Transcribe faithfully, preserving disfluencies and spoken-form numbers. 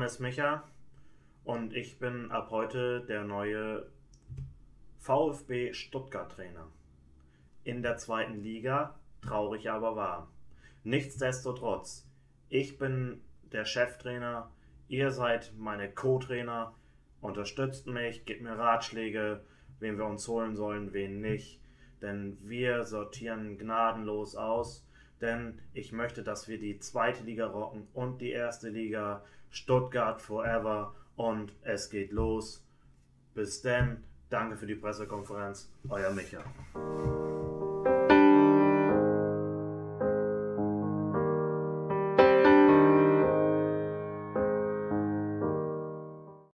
Name ist Micha und ich bin ab heute der neue VfB Stuttgart Trainer. In der zweiten Liga, traurig aber wahr. Nichtsdestotrotz, ich bin der Cheftrainer, ihr seid meine Co-Trainer, unterstützt mich, gebt mir Ratschläge, wen wir uns holen sollen, wen nicht. Denn wir sortieren gnadenlos aus, denn ich möchte, dass wir die zweite Liga rocken und die erste Liga. Stuttgart forever und es geht los. Bis denn, danke für die Pressekonferenz, euer Micha.